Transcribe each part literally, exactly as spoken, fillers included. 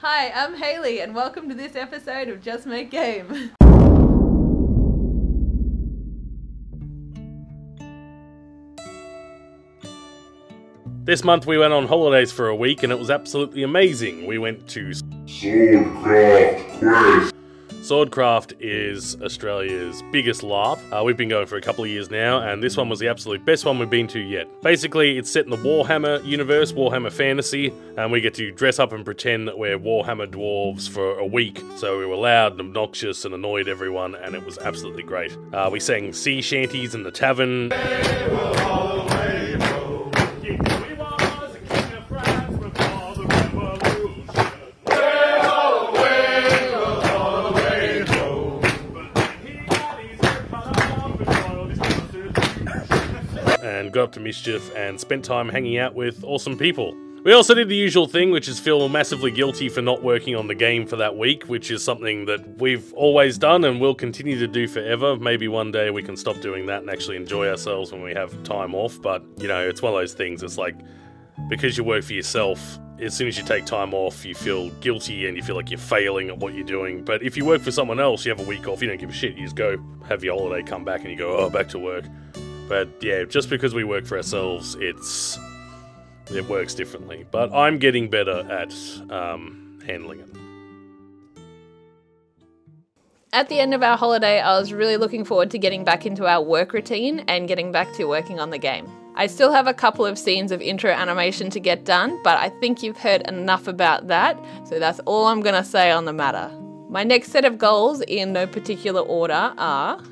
Hi, I'm Hayley, and welcome to this episode of Just Make Game. This month we went on holidays for a week, and it was absolutely amazing. We went to Swordcraft Quest. Swordcraft is Australia's biggest LARP. Uh, we've been going for a couple of years now, and this one was the absolute best one we've been to yet. Basically, it's set in the Warhammer universe, Warhammer Fantasy, and we get to dress up and pretend that we're Warhammer dwarves for a week. So we were loud and obnoxious and annoyed everyone, and it was absolutely great. Uh, we sang sea shanties in the tavern. And got up to mischief and spent time hanging out with awesome people. We also did the usual thing, which is feel massively guilty for not working on the game for that week, which is something that we've always done and will continue to do forever. Maybe one day we can stop doing that and actually enjoy ourselves when we have time off, but, you know, it's one of those things. It's like, because you work for yourself, as soon as you take time off, you feel guilty and you feel like you're failing at what you're doing. But if you work for someone else, you have a week off, you don't give a shit. You just go, have your holiday, come back, and you go, oh, back to work. But yeah, just because we work for ourselves, it's it works differently. But I'm getting better at um, handling it. At the end of our holiday, I was really looking forward to getting back into our work routine and getting back to working on the game. I still have a couple of scenes of intro animation to get done, but I think you've heard enough about that, so that's all I'm gonna say on the matter. My next set of goals, in no particular order, are...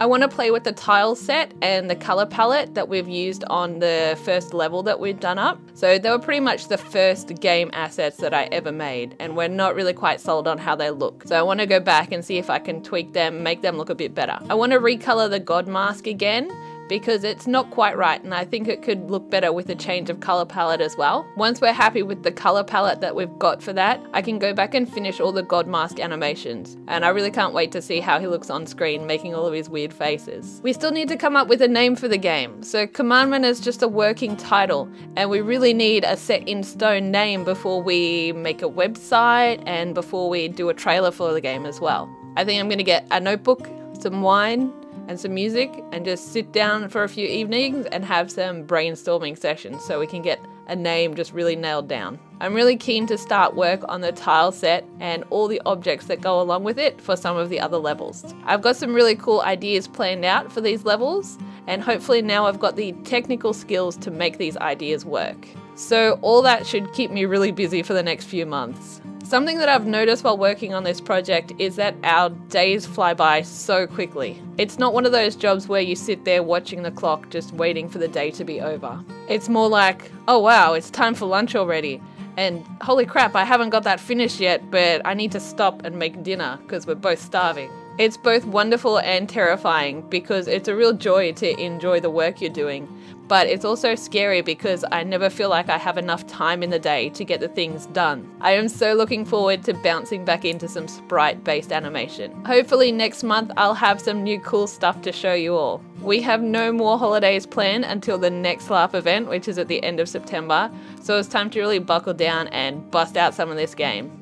I want to play with the tile set and the colour palette that we've used on the first level that we've done up. So they were pretty much the first game assets that I ever made, and we're not really quite sold on how they look. So I want to go back and see if I can tweak them, make them look a bit better. I want to recolour the god mask again, because it's not quite right, and I think it could look better with a change of colour palette as well. Once we're happy with the colour palette that we've got for that, I can go back and finish all the God Mask animations, and I really can't wait to see how he looks on screen making all of his weird faces. We still need to come up with a name for the game, so Commandment is just a working title, and we really need a set in stone name before we make a website and before we do a trailer for the game as well. I think I'm going to get a notebook, some wine, and some music, and just sit down for a few evenings and have some brainstorming sessions so we can get a name just really nailed down. I'm really keen to start work on the tile set and all the objects that go along with it for some of the other levels. I've got some really cool ideas planned out for these levels, and hopefully now I've got the technical skills to make these ideas work. So all that should keep me really busy for the next few months. Something that I've noticed while working on this project is that our days fly by so quickly. It's not one of those jobs where you sit there watching the clock just waiting for the day to be over. It's more like, oh wow, it's time for lunch already, and holy crap, I haven't got that finished yet, but I need to stop and make dinner because we're both starving. It's both wonderful and terrifying because it's a real joy to enjoy the work you're doing, but it's also scary because I never feel like I have enough time in the day to get the things done. I am so looking forward to bouncing back into some sprite-based animation. Hopefully next month I'll have some new cool stuff to show you all. We have no more holidays planned until the next LARP event, which is at the end of September, so it's time to really buckle down and bust out some of this game.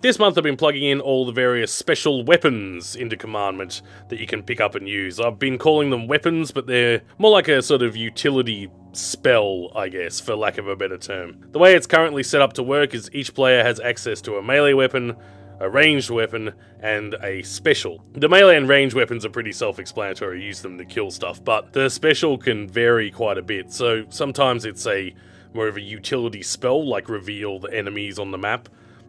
This month I've been plugging in all the various special weapons into Commandment that you can pick up and use. I've been calling them weapons, but they're more like a sort of utility spell, I guess, for lack of a better term. The way it's currently set up to work is each player has access to a melee weapon, a ranged weapon, and a special. The melee and ranged weapons are pretty self-explanatory, you use them to kill stuff, but the special can vary quite a bit, so sometimes it's a more of a utility spell, like reveal the enemies on the map,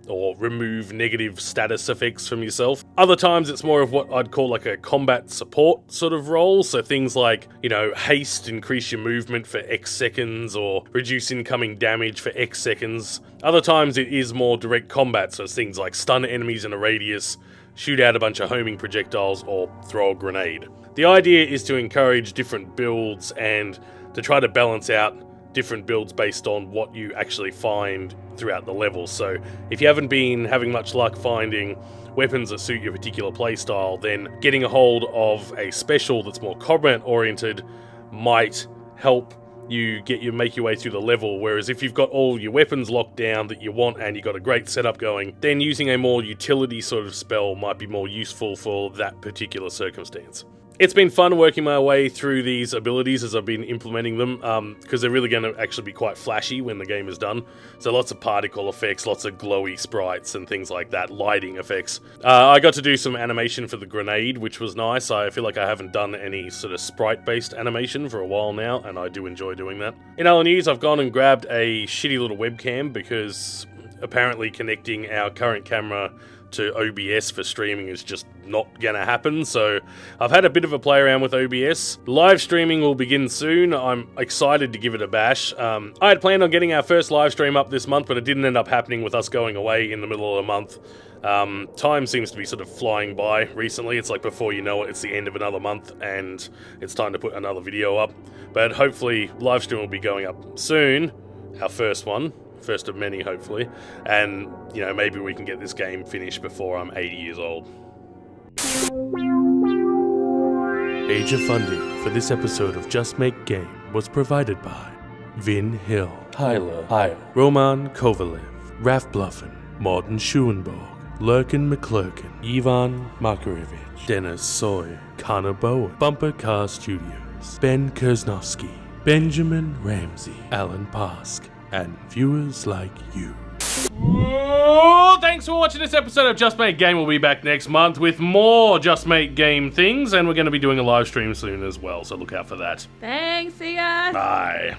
or remove negative status effects from yourself. Other times it's more of what I'd call like a combat support sort of role, so things like, you know, haste, increase your movement for X seconds, or reduce incoming damage for X seconds. Other times it is more direct combat, so things like stun enemies in a radius, shoot out a bunch of homing projectiles, or throw a grenade. The idea is to encourage different builds and to try to balance out different builds based on what you actually find throughout the level. So if you haven't been having much luck finding weapons that suit your particular playstyle, then getting a hold of a special that's more combat oriented might help you get you make your way through the level, whereas if you've got all your weapons locked down that you want and you've got a great setup going, then using a more utility sort of spell might be more useful for that particular circumstance. It's been fun working my way through these abilities as I've been implementing them, because um, they're really going to actually be quite flashy when the game is done. So lots of particle effects, lots of glowy sprites and things like that, lighting effects. Uh, I got to do some animation for the grenade, which was nice. I feel like I haven't done any sort of sprite-based animation for a while now, and I do enjoy doing that. In other news, I've gone and grabbed a shitty little webcam, because apparently connecting our current camera to O B S for streaming is just not gonna happen, so I've had a bit of a play around with O B S. Live streaming will begin soon. I'm excited to give it a bash. Um, I had planned on getting our first live stream up this month, but it didn't end up happening with us going away in the middle of the month. Um, time seems to be sort of flying by recently. It's like before you know it, it's the end of another month and it's time to put another video up. But hopefully live stream will be going up soon, our first one. First of many, hopefully, and you know, maybe we can get this game finished before I'm eighty years old. Major funding for this episode of Just Make Game was provided by Vin Hill, Tyler, Tyler, Roman Kovalev, Raff Bluffin, Maude Schuenborg, Lurkin McClurkin, Ivan Markarevich, Dennis Sawyer, Connor Bowen, Bumper Car Studios, Ben Kersnoffski, Benjamin Ramsey, Alan Paske, and viewers like you. Oh, thanks for watching this episode of Just Make Game. We'll be back next month with more Just Make Game things, and we're going to be doing a live stream soon as well, so look out for that. Thanks, see ya. Bye.